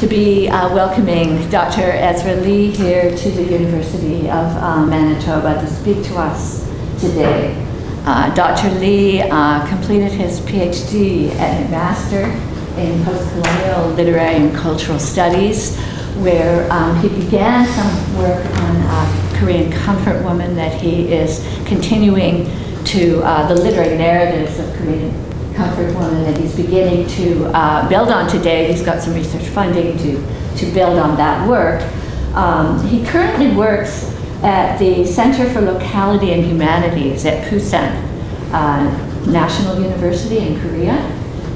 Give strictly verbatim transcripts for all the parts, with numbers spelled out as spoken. to be uh, welcoming Doctor Ezra Lee here to the University of uh, Manitoba to speak to us today. Uh, Doctor Lee uh, completed his PhD and McMaster in Postcolonial Literary and Cultural Studies, where um, he began some work on uh, Korean comfort woman that he is continuing to uh, the literary narratives of Korean comfort woman that he's beginning to uh, build on today. He's got some research funding to, to build on that work. Um, he currently works at the Center for Locality and Humanities at Pusan uh, National University in Korea,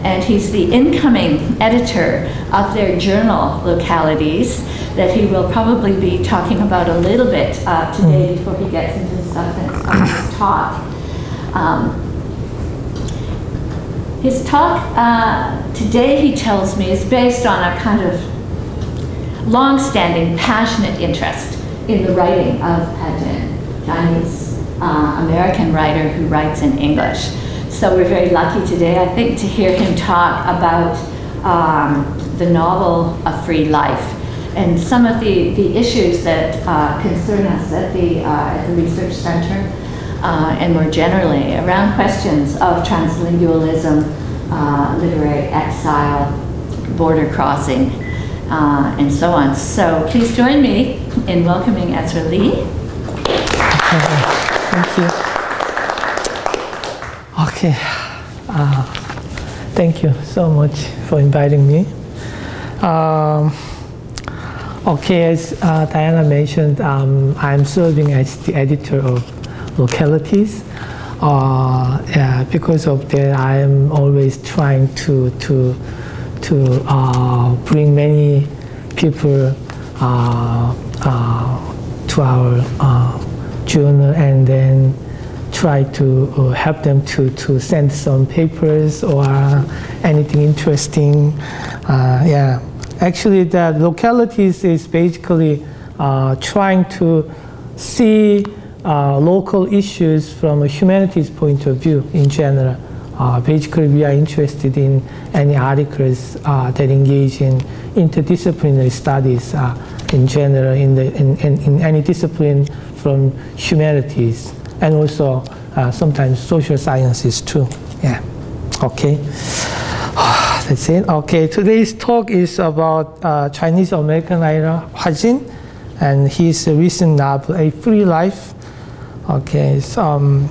and he's the incoming editor of their journal, Localities, that he will probably be talking about a little bit uh, today before he gets into the substance of his talk. Um, his talk uh, today, he tells me, is based on a kind of long-standing, passionate interest in the writing of Ha Jin, Chinese uh, American writer who writes in English. So we're very lucky today, I think, to hear him talk about um, the novel A Free Life and some of the, the issues that uh, concern us at the, uh, at the Research Center uh, and more generally around questions of translingualism, uh, literary exile, border crossing, uh, and so on. So please join me in welcoming Ezra Lee. Thank you. Okay, uh, thank you so much for inviting me. Um, okay, as uh, Diana mentioned, um, I'm serving as the editor of Localities. Uh, yeah, because of that, I am always trying to to to uh, bring many people uh, uh, to our uh, journal, and then try to uh, help them to, to send some papers or anything interesting. Uh, yeah, actually the Localities is basically uh, trying to see uh, local issues from a humanities point of view in general. Uh, basically we are interested in any articles uh, that engage in interdisciplinary studies uh, in general in, the, in, in, in any discipline from humanities. And also uh, sometimes social sciences too. Yeah. Okay. That's it. Okay. Today's talk is about uh, Chinese American writer Ha Jin and his recent novel A Free Life. Okay. So, um,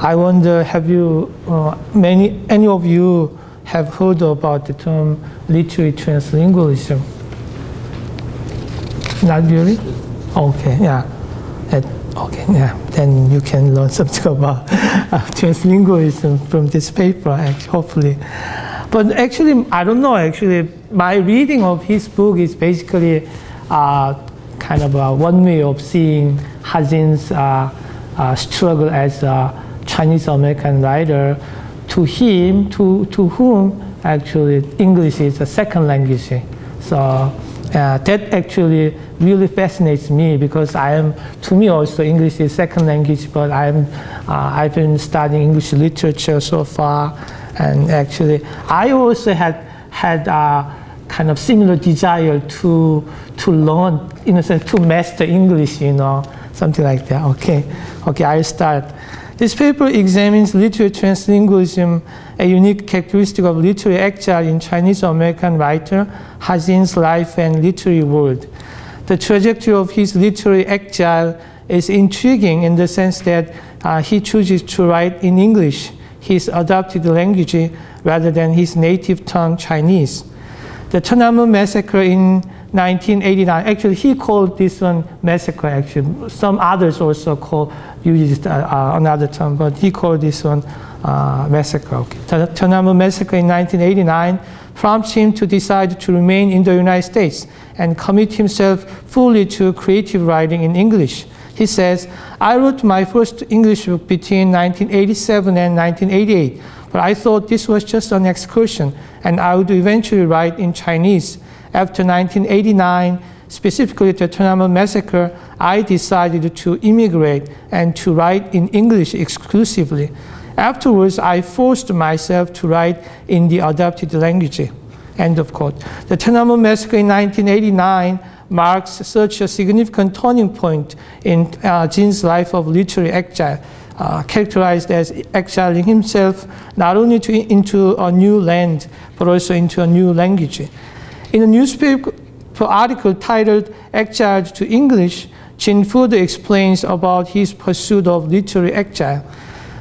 I wonder, have you uh, many any of you have heard about the term literary translingualism? Not really. Okay. Yeah. Okay, yeah, then you can learn something about uh, translingualism from this paper, actually, hopefully. But actually, I don't know, actually, my reading of his book is basically uh, kind of uh, one way of seeing Ha Jin's uh, uh, struggle as a Chinese-American writer. To him, to, to whom, actually, English is a second language. So. Uh, that actually really fascinates me because I am, to me also, English is second language, but I'm, uh, I've been studying English literature so far, and actually I also had, had a kind of similar desire to, to learn, in a sense, to master English, you know, something like that. Okay, okay, I'll start. This paper examines literary translingualism, a unique characteristic of literary exile in Chinese-American writer Ha Jin's life and literary world. The trajectory of his literary exile is intriguing in the sense that uh, he chooses to write in English, his adopted language, rather than his native tongue, Chinese. The Tiananmen Massacre in nineteen eighty-nine, actually he called this one massacre, actually. Some others also call, used uh, uh, another term, but he called this one Uh, massacre. Okay. Tiananmen Massacre in nineteen eighty-nine prompts him to decide to remain in the United States and commit himself fully to creative writing in English. He says, I wrote my first English book between nineteen eighty-seven and nineteen eighty-eight, but I thought this was just an excursion and I would eventually write in Chinese. After nineteen eighty-nine, specifically the Tiananmen Massacre, I decided to immigrate and to write in English exclusively. Afterwards, I forced myself to write in the adopted language. End of quote. The Tiananmen Massacre in nineteen eighty-nine marks such a significant turning point in uh, Jin's life of literary exile, uh, characterized as exiling himself not only to, into a new land, but also into a new language. In a newspaper article titled "Exiled to English," Jin further explains about his pursuit of literary exile.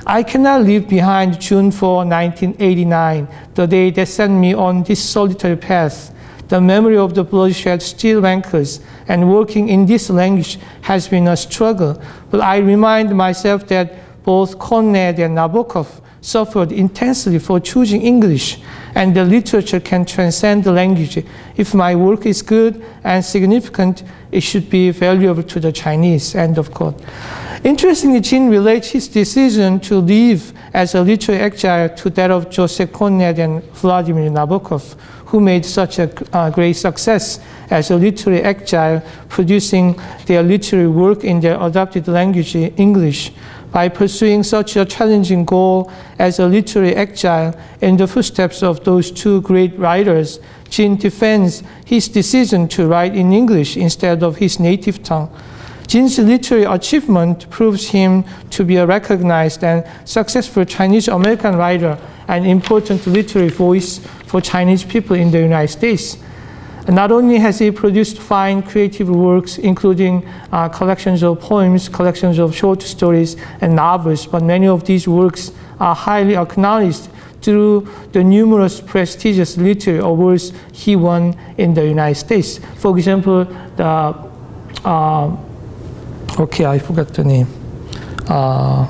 "I cannot leave behind June fourth, nineteen eighty-nine, the day that sent me on this solitary path. The memory of the bloodshed still rankles, and working in this language has been a struggle. But I remind myself that both Conrad and Nabokov suffered intensely for choosing English, and the literature can transcend the language. If my work is good and significant, it should be valuable to the Chinese." End of quote. Interestingly, Jin relates his decision to leave as a literary exile to that of Joseph Conrad and Vladimir Nabokov, who made such a uh, great success as a literary exile, producing their literary work in their adopted language, English. By pursuing such a challenging goal as a literary exile in the footsteps of those two great writers, Jin defends his decision to write in English instead of his native tongue. Jin's literary achievement proves him to be a recognized and successful Chinese-American writer, an important literary voice for Chinese people in the United States. Not only has he produced fine creative works, including uh, collections of poems, collections of short stories, and novels, but many of these works are highly acknowledged through the numerous prestigious literary awards he won in the United States. For example, the, uh, okay, I forgot the name. Uh,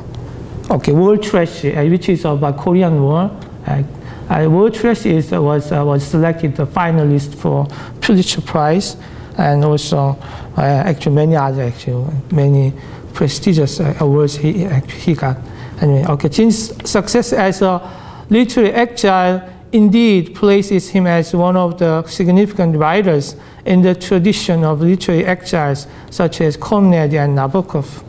okay, War Trash, uh, which is about Korean War. Uh, Uh, War Trash is, uh, was, uh, was selected the finalist for Pulitzer Prize, and also uh, actually many other actually many prestigious uh, awards he he got. Anyway, okay, Jin's success as a literary exile indeed places him as one of the significant writers in the tradition of literary exiles such as Conrad and Nabokov.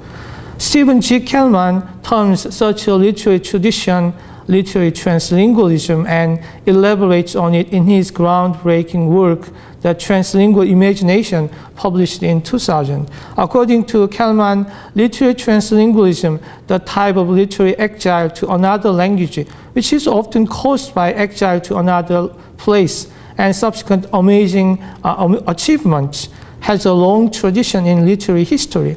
Stephen G. Kellman terms such a literary tradition literary translingualism, and elaborates on it in his groundbreaking work, The Translingual Imagination, published in two thousand. According to Kellman, literary translingualism, the type of literary exile to another language, which is often caused by exile to another place and subsequent amazing uh, achievements, has a long tradition in literary history.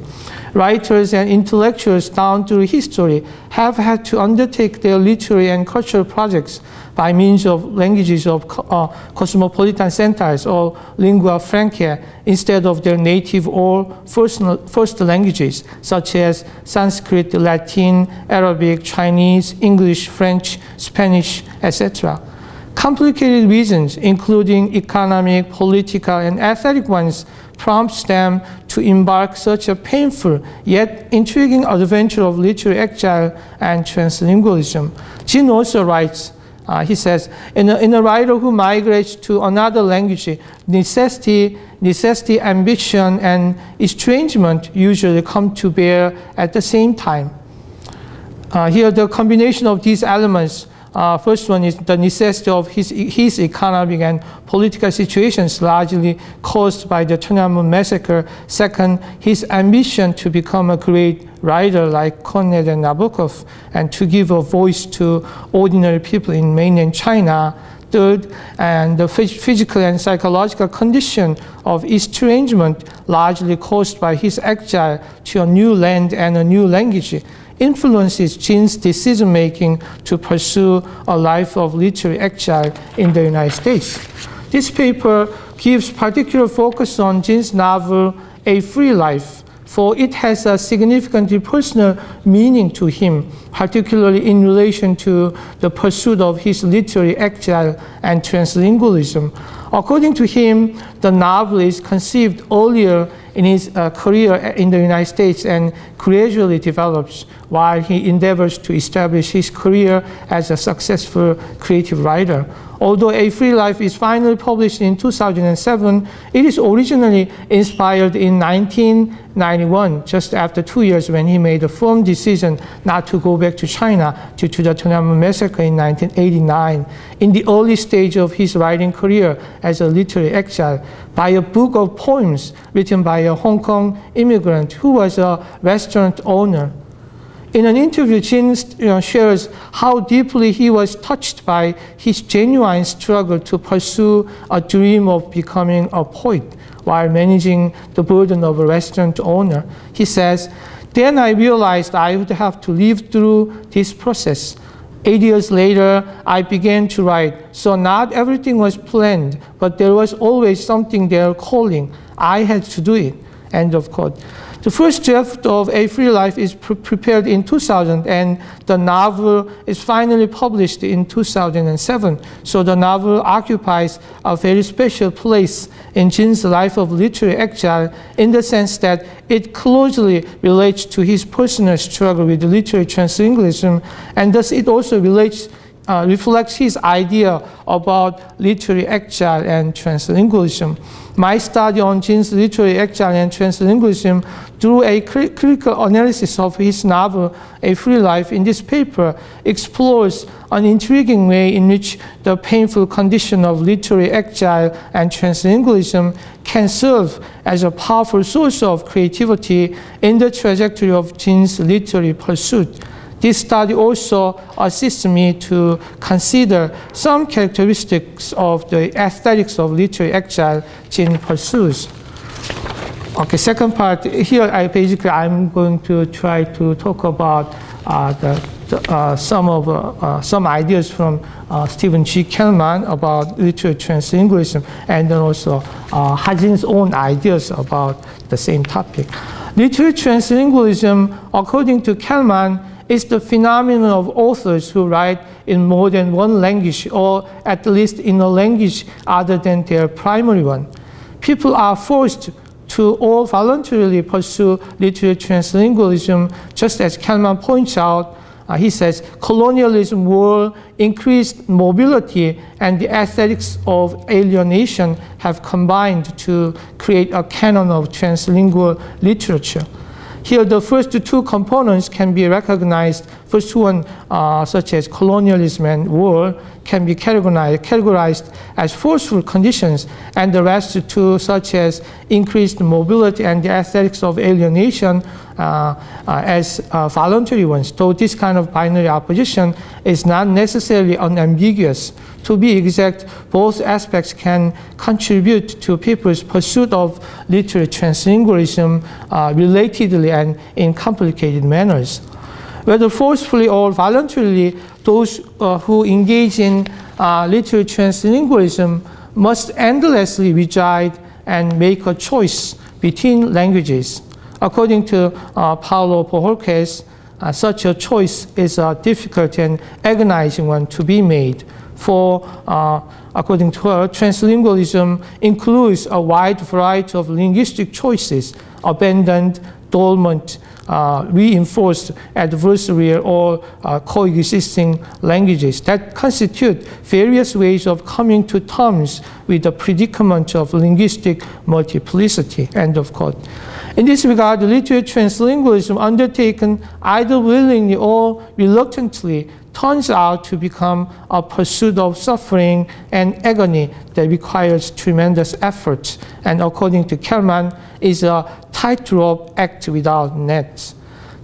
Writers and intellectuals down through history have had to undertake their literary and cultural projects by means of languages of uh, cosmopolitan centers or lingua franca instead of their native or first, first languages, such as Sanskrit, Latin, Arabic, Chinese, English, French, Spanish, et cetera. Complicated reasons, including economic, political, and aesthetic ones, prompts them to embark such a painful yet intriguing adventure of literary exile and translingualism. Jin also writes, uh, he says, in a, in a writer who migrates to another language, necessity, necessity, ambition, and estrangement usually come to bear at the same time. Uh, here, the combination of these elements. Uh, first one is the necessity of his, his economic and political situations largely caused by the Tiananmen Massacre. Second, his ambition to become a great writer like Conrad and Nabokov and to give a voice to ordinary people in mainland China. Third, and the physical and psychological condition of estrangement largely caused by his exile to a new land and a new language influences Jin's decision-making to pursue a life of literary exile in the United States. This paper gives particular focus on Jin's novel, A Free Life, for it has a significantly personal meaning to him, particularly in relation to the pursuit of his literary exile and translingualism. According to him, the novel is conceived earlier in his uh, career in the United States and gradually develops while he endeavors to establish his career as a successful creative writer. Although A Free Life is finally published in two thousand seven, it is originally inspired in nineteen ninety-one, just after two years when he made a firm decision not to go back to China due to the Tiananmen Massacre in nineteen eighty-nine. In the early stage of his writing career as a literary exile, by a book of poems written by a Hong Kong immigrant who was a restaurant owner. In an interview, Jin you know, shares how deeply he was touched by his genuine struggle to pursue a dream of becoming a poet while managing the burden of a restaurant owner. He says, "Then I realized I would have to live through this process. Eight years later, I began to write, so not everything was planned, but there was always something there calling. I had to do it." End of quote. The first draft of A Free Life is pre prepared in two thousand, and the novel is finally published in two thousand seven. So the novel occupies a very special place in Jin's life of literary exile in the sense that it closely relates to his personal struggle with literary translingualism, and thus it also relates, uh, reflects his idea about literary exile and translingualism. My study on Jin's literary exile and translingualism through a cri critical analysis of his novel, A Free Life, in this paper explores an intriguing way in which the painful condition of literary exile and translingualism can serve as a powerful source of creativity in the trajectory of Jin's literary pursuit. This study also assists me to consider some characteristics of the aesthetics of literary exile Jin pursues. Okay, second part here, I basically I'm going to try to talk about uh, the, the, uh, some of uh, uh, some ideas from uh, Stephen G. Kellman about literary translingualism, and then also uh, Ha Jin's own ideas about the same topic. Literary translingualism, according to Kellman, is the phenomenon of authors who write in more than one language, or at least in a language other than their primary one. People are forced to or voluntarily pursue literary translingualism, just as Kellman points out. Uh, he says, colonialism, war, increased mobility, and the aesthetics of alienation have combined to create a canon of translingual literature. Here, the first two components can be recognized. First one, uh, such as colonialism and war, can be categorized, categorized as forceful conditions, and the rest two, such as increased mobility and the aesthetics of alienation, uh, uh, as uh, voluntary ones. Though this kind of binary opposition is not necessarily unambiguous. To be exact, both aspects can contribute to people's pursuit of literary translingualism uh, relatedly and in complicated manners. Whether forcefully or voluntarily, those uh, who engage in uh, literary translingualism must endlessly reside and make a choice between languages. According to uh, Paulo Pohorquez, uh, such a choice is a difficult and agonizing one to be made. For, uh, according to her, translingualism includes a wide variety of linguistic choices: abandoned, dormant, uh, reinforced, adversarial, or uh, coexisting languages that constitute various ways of coming to terms with the predicament of linguistic multiplicity. End of quote. In this regard, literary translingualism, undertaken either willingly or reluctantly, turns out to become a pursuit of suffering and agony that requires tremendous effort, and according to Kellman, is a tightrope act without nets.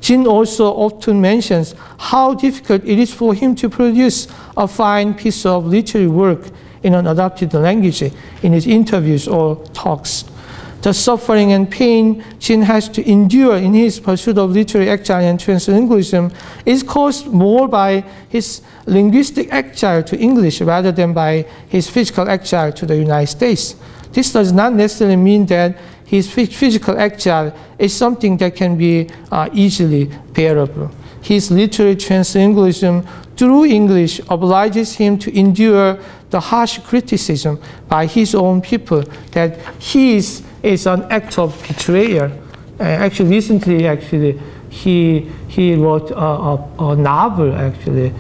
Jin also often mentions how difficult it is for him to produce a fine piece of literary work in an adopted language in his interviews or talks. The suffering and pain Jin has to endure in his pursuit of literary exile and translingualism is caused more by his linguistic exile to English rather than by his physical exile to the United States. This does not necessarily mean that his physical exile is something that can be uh, easily bearable. His literary translingualism through English obliges him to endure the harsh criticism by his own people that he is is an act of betrayal. Uh, actually, recently, actually, he he wrote a, a, a novel, actually,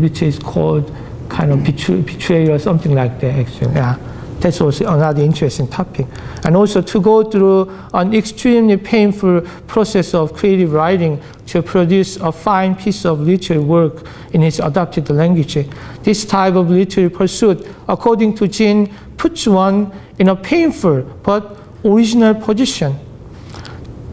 which is called kind of betray, betray or something like that, actually. Yeah. That's also another interesting topic. And also to go through an extremely painful process of creative writing to produce a fine piece of literary work in its adopted language. This type of literary pursuit, according to Jin, puts one in a painful but original position.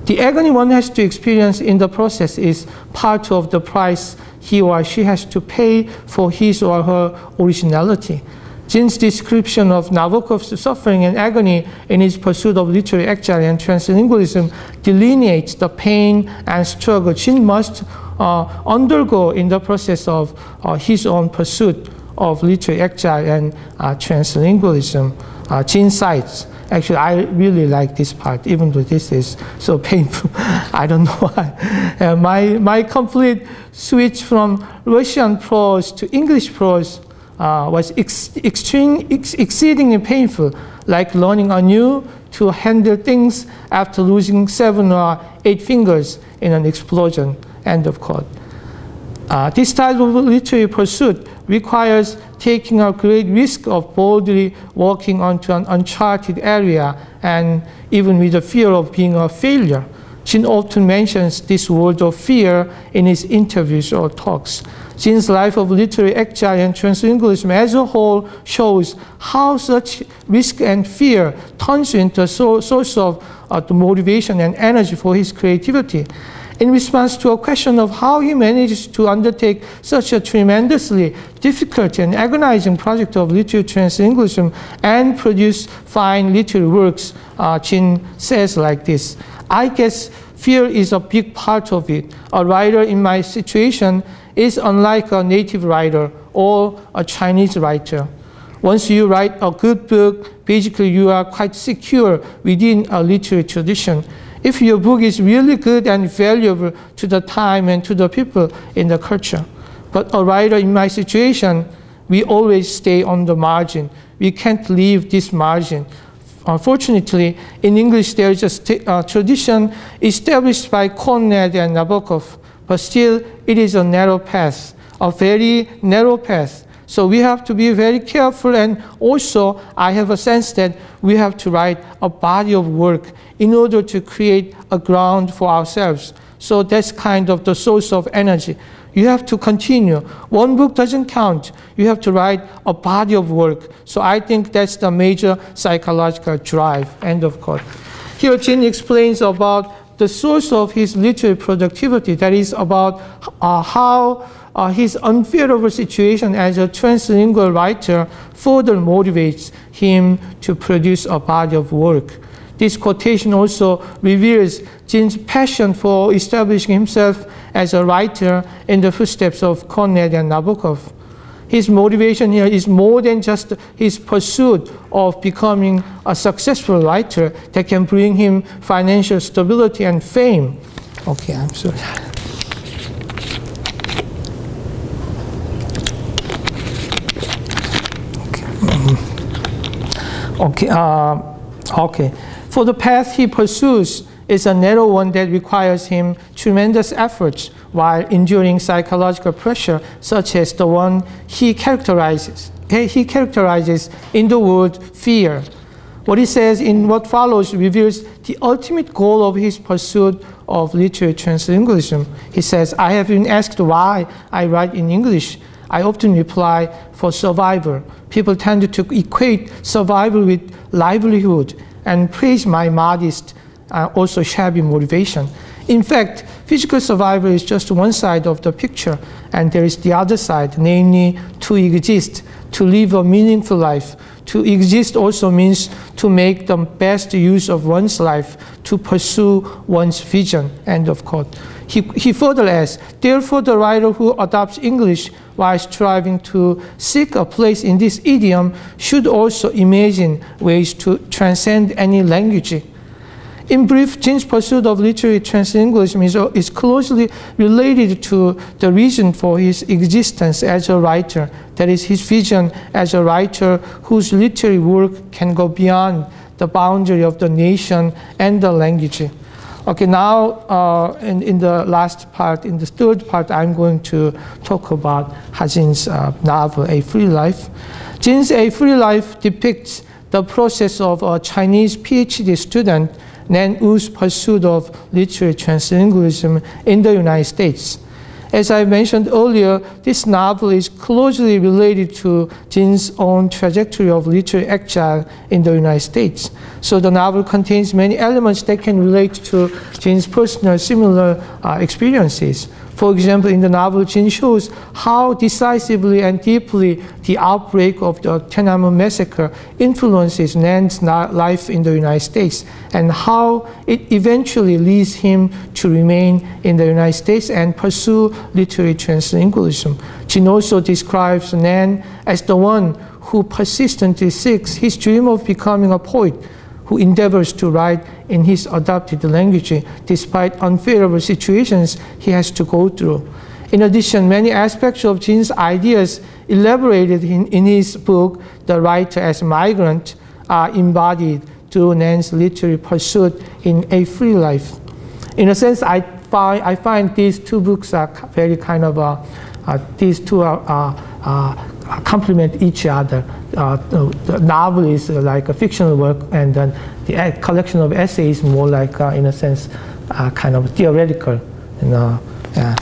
The agony one has to experience in the process is part of the price he or she has to pay for his or her originality. Jin's description of Nabokov's suffering and agony in his pursuit of literary exile and translingualism delineates the pain and struggle Jin must uh, undergo in the process of uh, his own pursuit of literary exile and uh, translingualism. Uh, Jin cites, actually, I really like this part, even though this is so painful. I don't know why. Uh, my, my complete switch from Russian prose to English prose Uh, was ex extreme, ex exceedingly painful, like learning anew to handle things after losing seven or eight fingers in an explosion, end of quote. Uh, this type of literary pursuit requires taking a great risk of boldly walking onto an uncharted area, and even with the fear of being a failure. Jin often mentions this word of fear in his interviews or talks. Jin's life of literary exile and translingualism as a whole shows how such risk and fear turns into a source of uh, the motivation and energy for his creativity. In response to a question of how he manages to undertake such a tremendously difficult and agonizing project of literary translingualism and produce fine literary works, uh, Jin says like this, "I guess fear is a big part of it. A writer in my situation is unlike a native writer or a Chinese writer. Once you write a good book, basically you are quite secure within a literary tradition. If your book is really good and valuable to the time and to the people in the culture. But a writer in my situation, we always stay on the margin. We can't leave this margin. Unfortunately, in English there is a uh, tradition established by Conrad and Nabokov, but still it is a narrow path, a very narrow path. So we have to be very careful, and also I have a sense that we have to write a body of work in order to create a ground for ourselves. So that's kind of the source of energy. You have to continue. One book doesn't count. You have to write a body of work. So I think that's the major psychological drive," end of quote. Here Jin explains about the source of his literary productivity, that is about uh, how uh, his unfavorable situation as a translingual writer further motivates him to produce a body of work. This quotation also reveals Jin's passion for establishing himself as a writer in the footsteps of Conrad and Nabokov. His motivation here is more than just his pursuit of becoming a successful writer that can bring him financial stability and fame. Okay, I'm sorry. Okay, okay. Uh, okay. For the path he pursues is a narrow one that requires him tremendous efforts while enduring psychological pressure such as the one he characterizes, he characterizes in the word fear. What he says in what follows reveals the ultimate goal of his pursuit of literary translingualism. He says, "I have been asked why I write in English. I often reply for survival. People tend to equate survival with livelihood and praise my modest, uh, also shabby motivation. In fact, physical survival is just one side of the picture, and there is the other side, namely to exist, to live a meaningful life. To exist also means to make the best use of one's life, to pursue one's vision," end of quote. He, he further adds, "Therefore the writer who adopts English while striving to seek a place in this idiom should also imagine ways to transcend any language." In brief, Jin's pursuit of literary translingualism is, is closely related to the reason for his existence as a writer, that is, his vision as a writer whose literary work can go beyond the boundary of the nation and the language. Okay, now uh, in, in the last part, in the third part, I'm going to talk about Ha Jin's uh, novel, A Free Life. Jin's A Free Life depicts the process of a Chinese PhD student, Nan Wu's pursuit of literary translingualism in the United States. As I mentioned earlier, this novel is closely related to Jin's own trajectory of literary exile in the United States. So the novel contains many elements that can relate to Jin's personal similar uh, experiences. For example, in the novel, Jin shows how decisively and deeply the outbreak of the Tiananmen Massacre influences Nan's life in the United States, and how it eventually leads him to remain in the United States and pursue literary translingualism. Jin also describes Nan as the one who persistently seeks his dream of becoming a poet, who endeavors to write in his adopted language despite unfavorable situations he has to go through. In addition, many aspects of Jin's ideas elaborated in, in his book, The Writer as Migrant, are embodied through Nan's literary pursuit in A Free Life. In a sense, I, fi I find these two books are very kind of, uh, uh, these two are uh, uh, complement each other. Uh, the novel is like a fictional work, and then the collection of essays more like, uh, in a sense, uh, kind of theoretical. You know, yeah.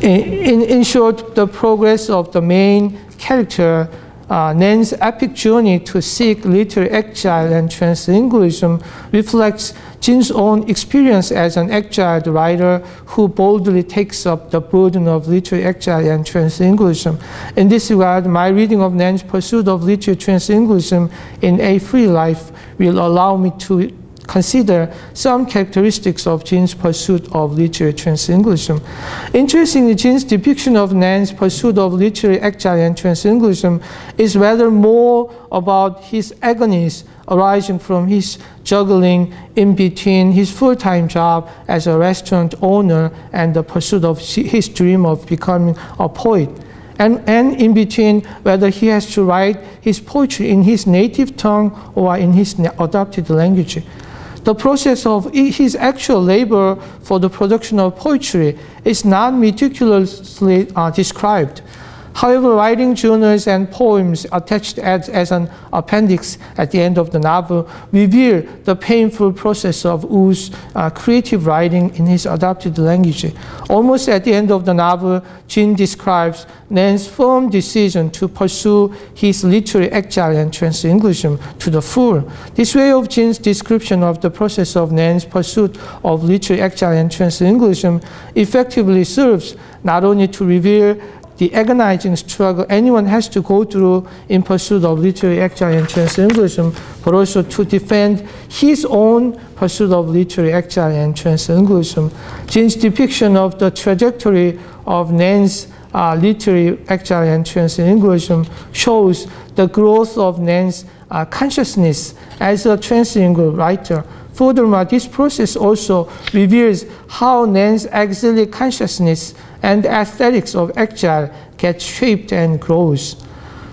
in, in, in short, the progress of the main character, uh, Nan's epic journey to seek literary exile and translingualism, reflects Jin's own experience as an exiled writer who boldly takes up the burden of literary exile and translingualism. In this regard, my reading of Nan's pursuit of literary translingualism in A Free Life will allow me to consider some characteristics of Jin's pursuit of literary translingualism. Interestingly, Jin's depiction of Nan's pursuit of literary exile and translingualism is rather more about his agonies arising from his juggling in between his full-time job as a restaurant owner and the pursuit of his dream of becoming a poet. And, and in between whether he has to write his poetry in his native tongue or in his adopted language. The process of his actual labor for the production of poetry is not meticulously uh, described. However, writing journals and poems attached as, as an appendix at the end of the novel reveal the painful process of Wu's uh, creative writing in his adopted language. Almost at the end of the novel, Jin describes Nan's firm decision to pursue his literary exile and translingualism to the full. This way of Jin's description of the process of Nan's pursuit of literary exile and translingualism effectively serves not only to reveal the agonizing struggle anyone has to go through in pursuit of literary exile and translingualism, but also to defend his own pursuit of literary exile and translingualism. Jin's depiction of the trajectory of Nan's uh, literary exile and translingualism shows the growth of Nan's uh, consciousness as a translingual writer. Furthermore, this process also reveals how Nan's exilic consciousness and the aesthetics of exile gets shaped and grows.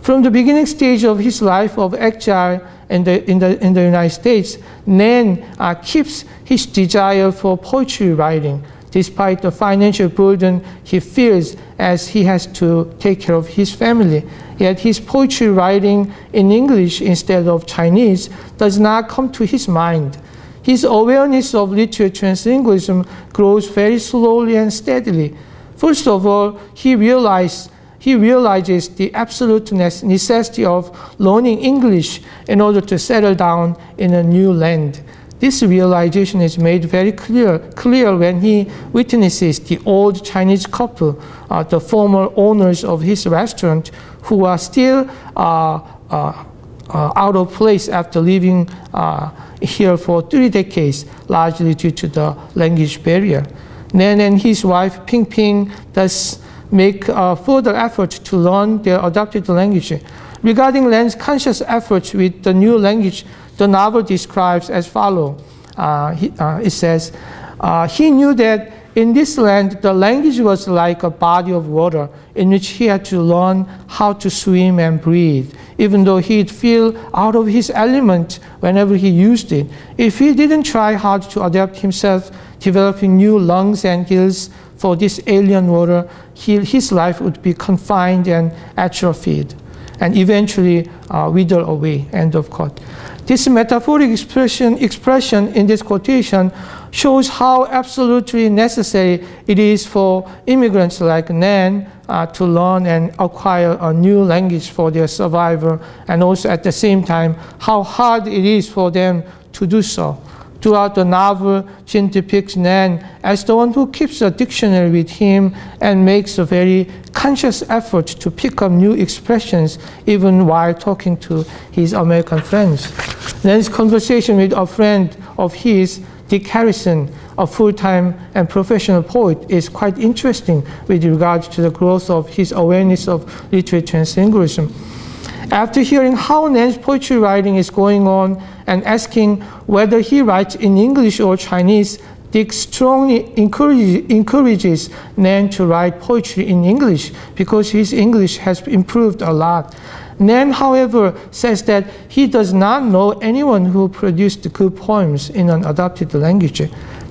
From the beginning stage of his life of exile in the, in the, in the United States, Nan uh, keeps his desire for poetry writing, despite the financial burden he feels as he has to take care of his family. Yet his poetry writing in English instead of Chinese does not come to his mind. His awareness of literary translingualism grows very slowly and steadily. First of all, he, realized, he realizes the absolute necessity of learning English in order to settle down in a new land. This realization is made very clear, clear when he witnesses the old Chinese couple, uh, the former owners of his restaurant, who are still uh, uh, Uh, out of place after living uh, here for three decades, largely due to the language barrier. Nan and his wife, Ping Ping, thus make a further effort to learn their adopted language. Regarding Nan's conscious efforts with the new language, the novel describes as follows. Uh, he, uh, it says, uh, he knew that In this land, the language was like a body of water in which he had to learn how to swim and breathe, even though he'd feel out of his element whenever he used it. If he didn't try hard to adapt himself, developing new lungs and gills for this alien water, he, his life would be confined and atrophied, and eventually uh, wither away, end of quote. This metaphoric expression, expression in this quotation shows how absolutely necessary it is for immigrants like Nan uh, to learn and acquire a new language for their survival, and also at the same time, how hard it is for them to do so. Throughout the novel, Jin depicts Nan as the one who keeps a dictionary with him and makes a very conscious effort to pick up new expressions even while talking to his American friends. Nan's conversation with a friend of his, Dick Harrison, a full-time and professional poet, is quite interesting with regard to the growth of his awareness of literary translingualism. After hearing how Nan's poetry writing is going on and asking whether he writes in English or Chinese, Dick strongly encourage, encourages Nan to write poetry in English because his English has improved a lot. Nan, however, says that he does not know anyone who produced good poems in an adopted language.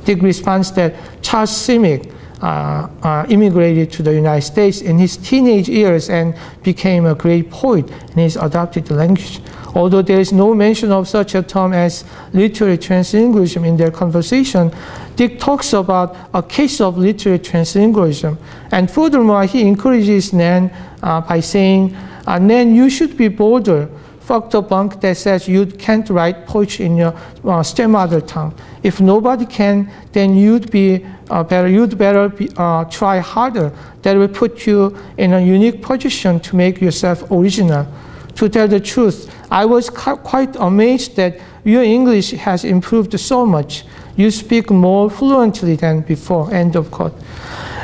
Dick responds that Charles Simic Uh, uh, immigrated to the United States in his teenage years and became a great poet in his adopted language. Although there is no mention of such a term as literary translingualism in their conversation, Dick talks about a case of literary translingualism. And furthermore, he encourages Nan uh, by saying, uh, Nan, you should be bolder. Fuck the bunk that says you can't write poetry in your uh, stepmother tongue. If nobody can, then you'd be uh, better. You'd better be, uh, try harder. That will put you in a unique position to make yourself original. To tell the truth, I was quite amazed that your English has improved so much. You speak more fluently than before. End of quote.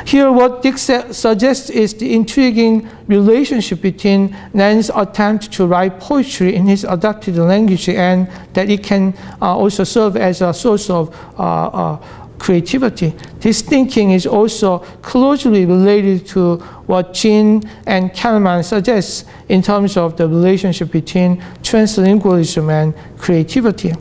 Here, what Dick suggests is the intriguing relationship between Nan's attempt to write poetry in his adopted language and that it can uh, also serve as a source of uh, uh, creativity. This thinking is also closely related to what Jin and Kellman suggests in terms of the relationship between translingualism and creativity.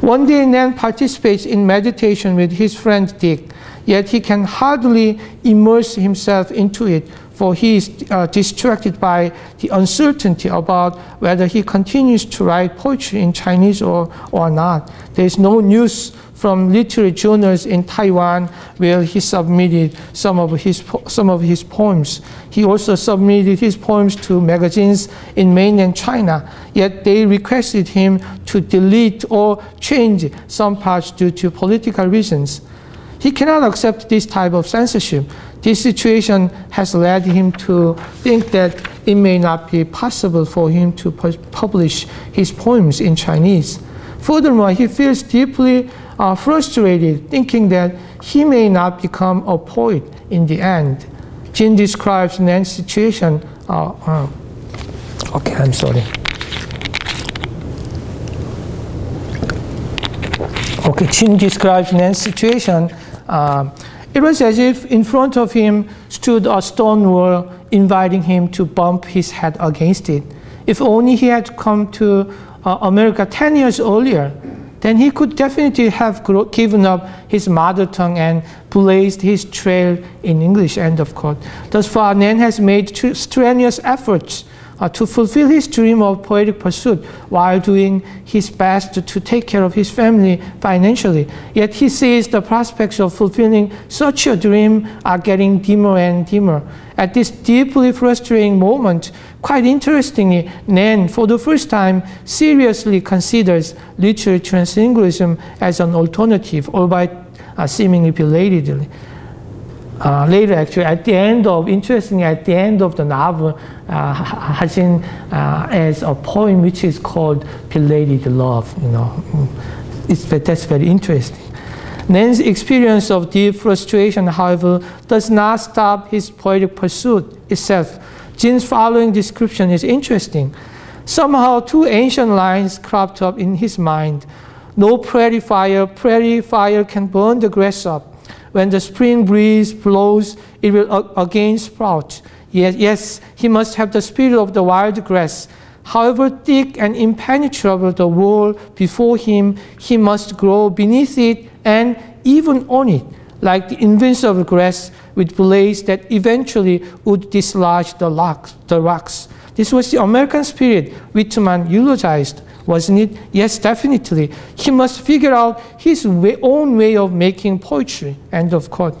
One day, Nan participates in meditation with his friend Dick. Yet he can hardly immerse himself into it, for he is uh, distracted by the uncertainty about whether he continues to write poetry in Chinese or, or not. There is no news from literary journals in Taiwan where he submitted some of his, some of his poems. He also submitted his poems to magazines in mainland China, yet they requested him to delete or change some parts due to political reasons. He cannot accept this type of censorship. This situation has led him to think that it may not be possible for him to pu publish his poems in Chinese. Furthermore, he feels deeply uh, frustrated, thinking that he may not become a poet in the end. Jin describes Nan's situation. Uh, uh, okay, I'm sorry. Okay, Jin describes Nan's situation. Uh, it was as if in front of him stood a stone wall inviting him to bump his head against it. If only he had come to uh, America ten years earlier, then he could definitely have given up his mother tongue and blazed his trail in English, end of quote. Thus far, Nan has made strenuous efforts Uh, to fulfill his dream of poetic pursuit while doing his best to, to take care of his family financially. Yet he sees the prospects of fulfilling such a dream are getting dimmer and dimmer. At this deeply frustrating moment, quite interestingly, Nan, for the first time, seriously considers literary translingualism as an alternative, albeit uh, seemingly belatedly. Uh, later, actually, at the end of, interestingly, at the end of the novel, uh, Ha Jin uh, has a poem which is called Belated Love. You know, it's, that's very interesting. Nan's experience of deep frustration, however, does not stop his poetic pursuit itself. Jin's following description is interesting. Somehow, two ancient lines cropped up in his mind. No prairie fire, prairie fire can burn the grass up. When the spring breeze blows, it will again sprout. Yes, yes, he must have the spirit of the wild grass. However thick and impenetrable the wall before him, he must grow beneath it and even on it, like the invincible grass with blades that eventually would dislodge the rocks. The rocks. This was the American spirit Whitman eulogized, wasn't it? Yes, definitely. He must figure out his way, own way of making poetry, end of quote.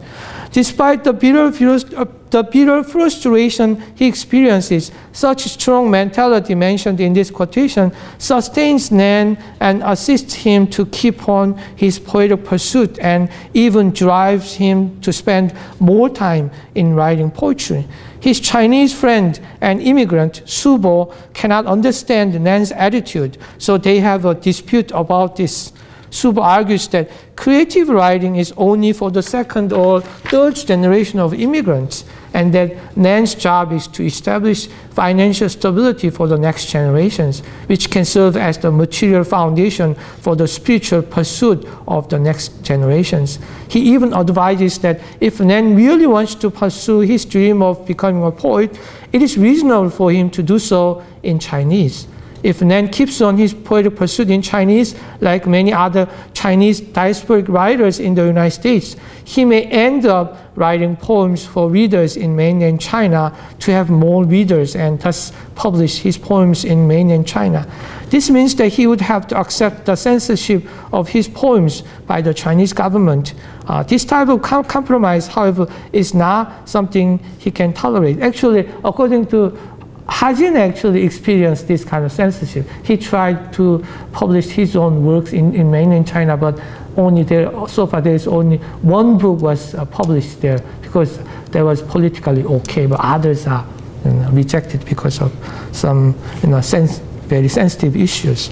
Despite the bitter, the bitter frustration he experiences, such strong mentality mentioned in this quotation sustains Nan and assists him to keep on his poetic pursuit and even drives him to spend more time in writing poetry. His Chinese friend and immigrant, Subo, cannot understand Nan's attitude, so they have a dispute about this. Subo argues that creative writing is only for the second or third generation of immigrants, and that Nan's job is to establish financial stability for the next generations, which can serve as the material foundation for the spiritual pursuit of the next generations. He even advises that if Nan really wants to pursue his dream of becoming a poet, it is reasonable for him to do so in Chinese. If Nan keeps on his poetic pursuit in Chinese, like many other Chinese diasporic writers in the United States, he may end up writing poems for readers in mainland China to have more readers and thus publish his poems in mainland China. This means that he would have to accept the censorship of his poems by the Chinese government. Uh, this type of com compromise, however, is not something he can tolerate. Actually, according to Ha Jin, actually experienced this kind of censorship. He tried to publish his own works in, in mainland China, but only there, so far there is only one book was uh, published there because that was politically okay, but others are you know, rejected because of some you know, sens very sensitive issues.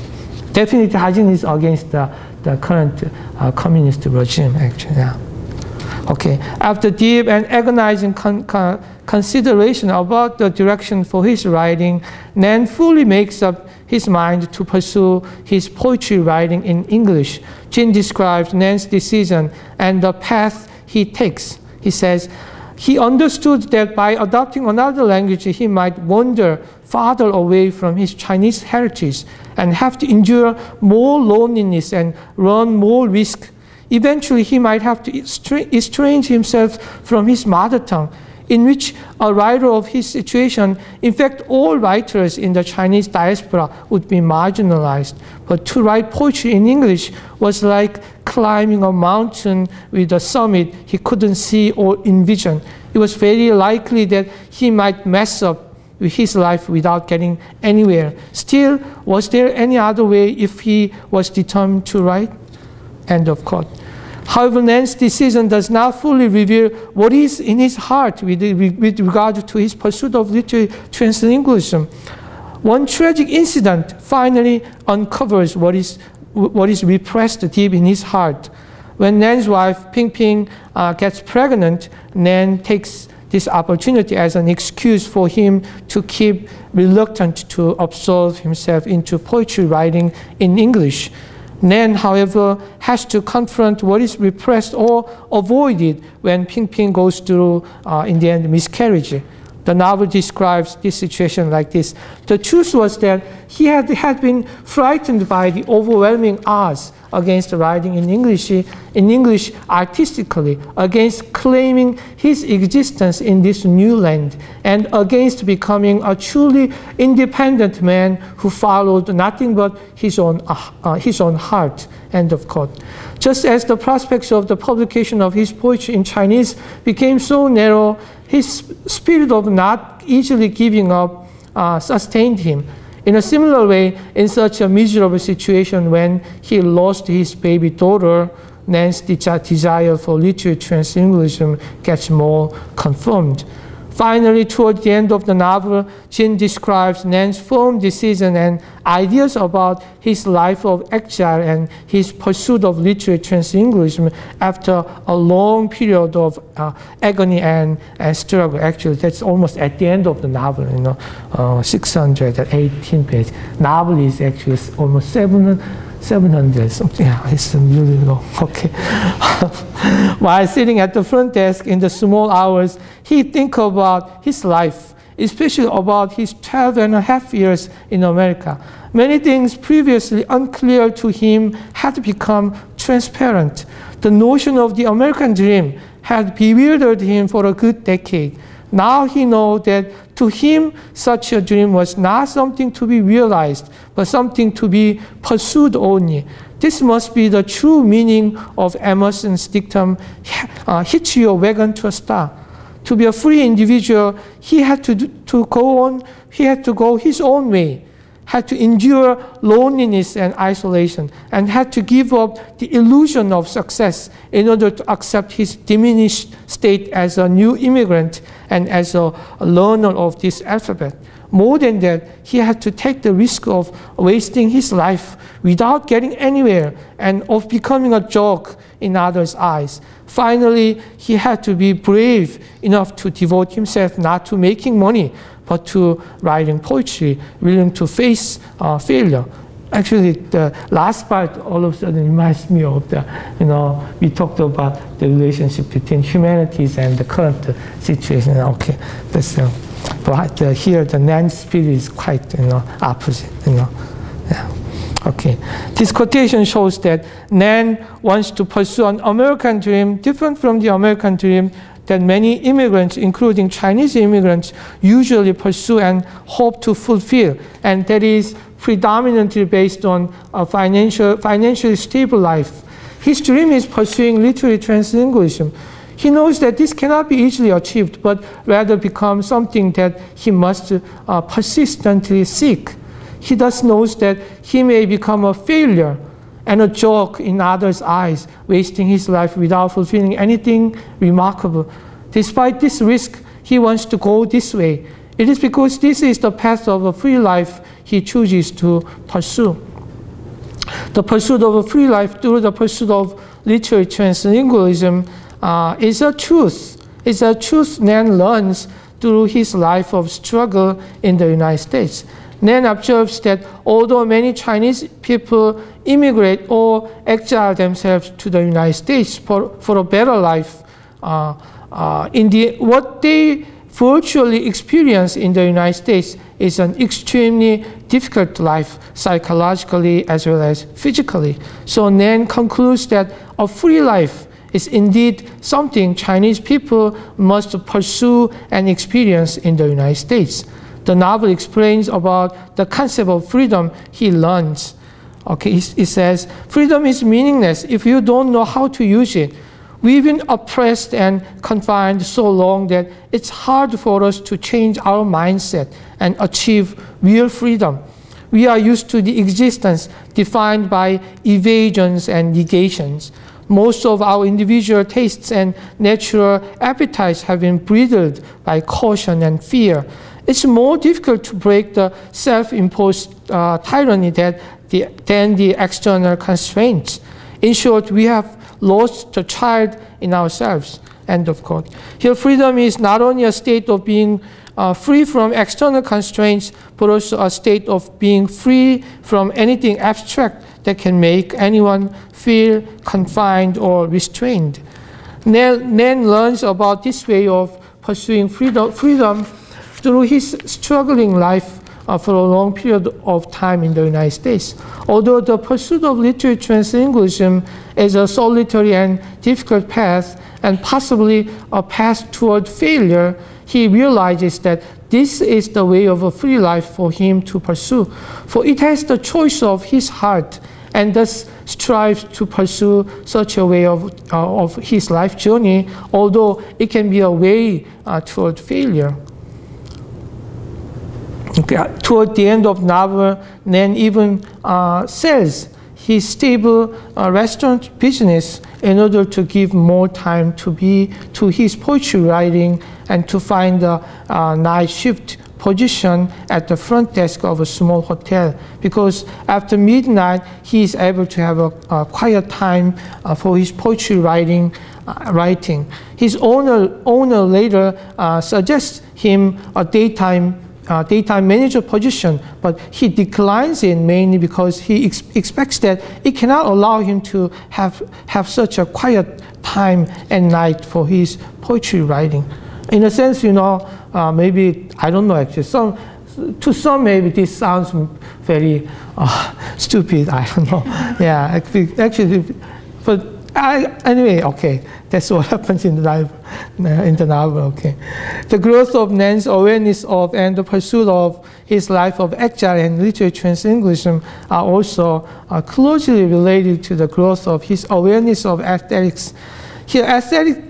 Definitely Ha Jin is against the, the current uh, communist regime, actually. Yeah. Okay. After deep and agonizing con con consideration about the direction for his writing, Nan fully makes up his mind to pursue his poetry writing in English. Jin describes Nan's decision and the path he takes. He says, he understood that by adopting another language, he might wander farther away from his Chinese heritage and have to endure more loneliness and run more risk. Eventually, he might have to estrange himself from his mother tongue, in which a writer of his situation, in fact, all writers in the Chinese diaspora would be marginalized. But to write poetry in English was like climbing a mountain with a summit he couldn't see or envision. It was very likely that he might mess up with his life without getting anywhere. Still, was there any other way if he was determined to write? End of quote. However, Nan's decision does not fully reveal what is in his heart with, with regard to his pursuit of literary translingualism. One tragic incident finally uncovers what is, what is repressed deep in his heart. When Nan's wife, Ping Ping, uh, gets pregnant, Nan takes this opportunity as an excuse for him to keep reluctant to absolve himself into poetry writing in English. Nan, however, has to confront what is repressed or avoided when Ping Ping goes through, uh, in the end, miscarriage. The novel describes this situation like this. The truth was that he had, had been frightened by the overwhelming odds against writing in English, in English artistically, against claiming his existence in this new land, and against becoming a truly independent man who followed nothing but his own, uh, uh, his own heart, end of quote. Just as the prospects of the publication of his poetry in Chinese became so narrow, his spirit of not easily giving up uh, sustained him. In a similar way, in such a miserable situation when he lost his baby daughter, Nan's desire for literary translingualism gets more confirmed. Finally, toward the end of the novel, Jin describes Nan's firm decision and ideas about his life of exile and his pursuit of literary translingualism after a long period of uh, agony and, and struggle. Actually, that's almost at the end of the novel, you know, uh, six hundred eighteen pages. Novel is actually almost seven, seven hundred, something. Yeah, it's really low. Okay. While sitting at the front desk in the small hours, he thinks about his life, especially about his twelve and a half years in America. Many things previously unclear to him had become transparent. The notion of the American dream had bewildered him for a good decade. Now he knows that to him such a dream was not something to be realized, but something to be pursued only. This must be the true meaning of Emerson's dictum, uh, hitch your wagon to a star. To be a free individual, he had to, do, to go on, he had to go his own way, had to endure loneliness and isolation, and had to give up the illusion of success in order to accept his diminished state as a new immigrant and as a learner of this alphabet. More than that, he had to take the risk of wasting his life without getting anywhere and of becoming a joke in others' eyes. Finally, he had to be brave enough to devote himself not to making money, but to writing poetry, willing to face uh, failure. Actually, the last part all of a sudden reminds me of the, you know, we talked about the relationship between humanities and the current uh, situation. Okay, that's, uh, but uh, here the Nan's spirit is quite, you know, opposite, you know. Yeah. Okay, this quotation shows that Nan wants to pursue an American dream different from the American dream that many immigrants, including Chinese immigrants, usually pursue and hope to fulfill, and that is predominantly based on a financial, financially stable life. His dream is pursuing literary translingualism. He knows that this cannot be easily achieved, but rather becomes something that he must uh, persistently seek. He thus knows that he may become a failure and a joke in others' eyes, wasting his life without fulfilling anything remarkable. Despite this risk, he wants to go this way. It is because this is the path of a free life he chooses to pursue. The pursuit of a free life through the pursuit of literary translingualism uh, is a truth. It's a truth Nan learns through his life of struggle in the United States. Nan observes that although many Chinese people immigrate or exile themselves to the United States for, for a better life, uh, uh, in the, what they virtually experience in the United States is an extremely difficult life, psychologically as well as physically. So Nan concludes that a free life is indeed something Chinese people must pursue and experience in the United States. The novel explains about the concept of freedom he learns. Okay, it says, freedom is meaningless if you don't know how to use it. We've been oppressed and confined so long that it's hard for us to change our mindset and achieve real freedom. We are used to the existence defined by evasions and negations. Most of our individual tastes and natural appetites have been bridled by caution and fear. It's more difficult to break the self-imposed uh, tyranny that the, than the external constraints. In short, we have lost the child in ourselves. End of quote. Here, freedom is not only a state of being uh, free from external constraints, but also a state of being free from anything abstract that can make anyone feel confined or restrained. Nan, Nan learns about this way of pursuing freedom, freedom through his struggling life uh, for a long period of time in the United States. Although the pursuit of literary translingualism is a solitary and difficult path, and possibly a path toward failure, he realizes that this is the way of a free life for him to pursue, for it has the choice of his heart, and thus strives to pursue such a way of, uh, of his life journey, although it can be a way uh, toward failure. Okay. Toward the end of novel, Nan even uh, sells his stable uh, restaurant business in order to give more time to be to his poetry writing and to find a, a night shift position at the front desk of a small hotel, because after midnight he is able to have a, a quiet time uh, for his poetry writing. Uh, writing. His owner, owner later uh, suggests him a daytime uh, daytime manager position, but he declines it mainly because he ex expects that it cannot allow him to have, have such a quiet time and night for his poetry writing. In a sense, you know, uh, maybe, I don't know actually, some, to some maybe this sounds very uh, stupid, I don't know. Yeah, actually, but I, anyway, okay, that's what happens in the novel, in the novel, okay. The growth of Nan's awareness of and the pursuit of his life of exile and literary translingualism are also uh, closely related to the growth of his awareness of aesthetics. Here, aesthetic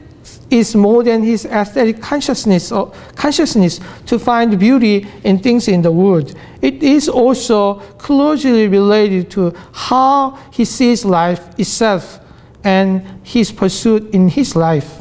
is more than his aesthetic consciousness, or consciousness to find beauty in things in the world. It is also closely related to how he sees life itself and his pursuit in his life.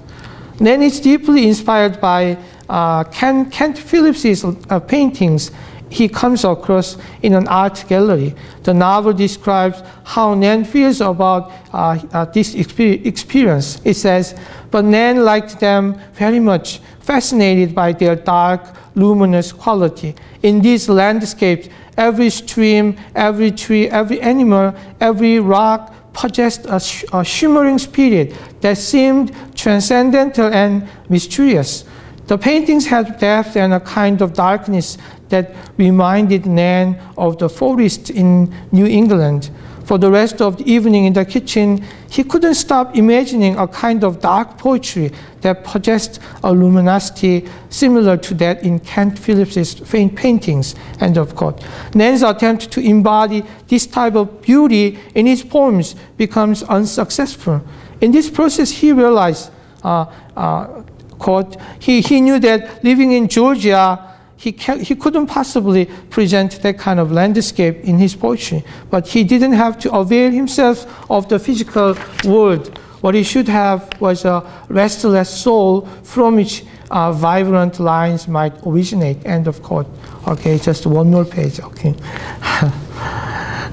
Then it's deeply inspired by uh, Kent, Kent Phillips' uh, paintings he comes across in an art gallery. The novel describes how Nan feels about uh, uh, this experience. It says, but Nan liked them very much, fascinated by their dark, luminous quality. In these landscapes, every stream, every tree, every animal, every rock, possessed a, sh a shimmering spirit that seemed transcendental and mysterious. The paintings had depth and a kind of darkness that reminded Nan of the forest in New England. For the rest of the evening in the kitchen, he couldn't stop imagining a kind of dark poetry that possessed a luminosity similar to that in Kent Phillips's faint paintings, end of quote. Nan's attempt to embody this type of beauty in his poems becomes unsuccessful. In this process, he realized, uh, uh, quote, he, he knew that living in Georgia, He, he couldn't possibly present that kind of landscape in his poetry, but he didn't have to avail himself of the physical world. What he should have was a restless soul from which uh, vibrant lines might originate, end of quote. Okay, just one more page, okay.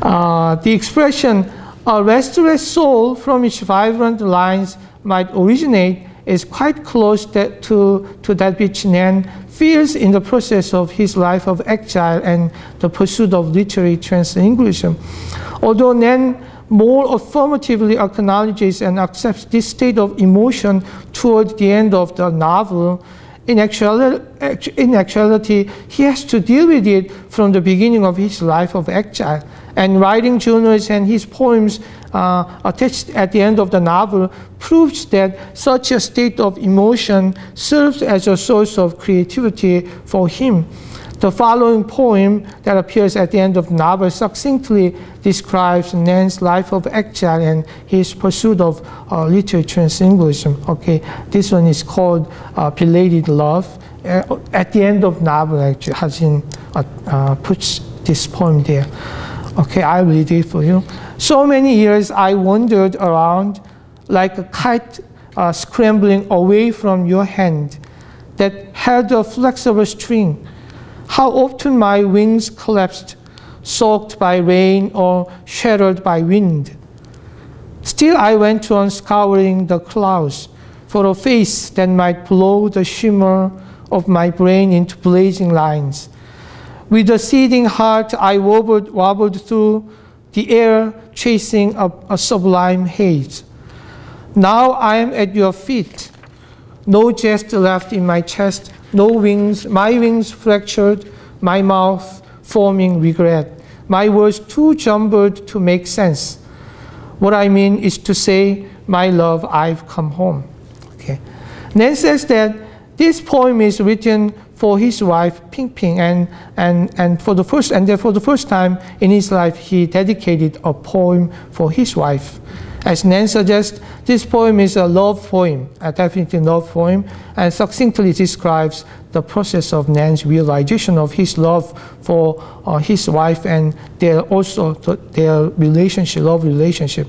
uh, the expression, a restless soul from which vibrant lines might originate, is quite close that to, to that which Nan feels in the process of his life of exile and the pursuit of literary translingualism. Although Nan more affirmatively acknowledges and accepts this state of emotion toward the end of the novel, in actuality, in actuality, he has to deal with it from the beginning of his life of exile. And writing journals and his poems uh, attached at the end of the novel proves that such a state of emotion serves as a source of creativity for him. The following poem that appears at the end of the novel succinctly describes Nan's life of exile and his pursuit of uh, literary translingualism. Okay, this one is called uh, Belated Love. Uh, at the end of the novel, actually, Ha Jin uh, uh, puts this poem there. Okay, I'll read it for you. So many years I wandered around like a kite uh, scrambling away from your hand that held a flexible string. How often my wings collapsed, soaked by rain or shattered by wind. Still I went on scouring the clouds for a face that might blow the shimmer of my brain into blazing lines. With a seething heart, I wobbled, wobbled through the air, chasing a, a sublime haze. Now I am at your feet. No jest left in my chest, no wings, my wings fractured, my mouth forming regret, my words too jumbled to make sense. What I mean is to say, my love, I've come home. Okay. Nan says that this poem is written for his wife Ping Ping, and and and for the first and for the first time in his life, he dedicated a poem for his wife. As Nan suggests, this poem is a love poem, a definitely love poem, and succinctly describes the process of Nan's realization of his love for uh, his wife and their also th their relationship, love relationship.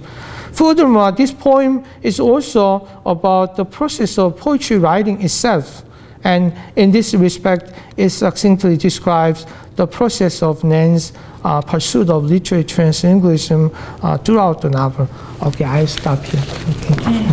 Furthermore, this poem is also about the process of poetry writing itself. And in this respect, it succinctly describes the process of Nan's uh, pursuit of literary translingualism uh, throughout the novel. Okay, I'll stop here. Okay.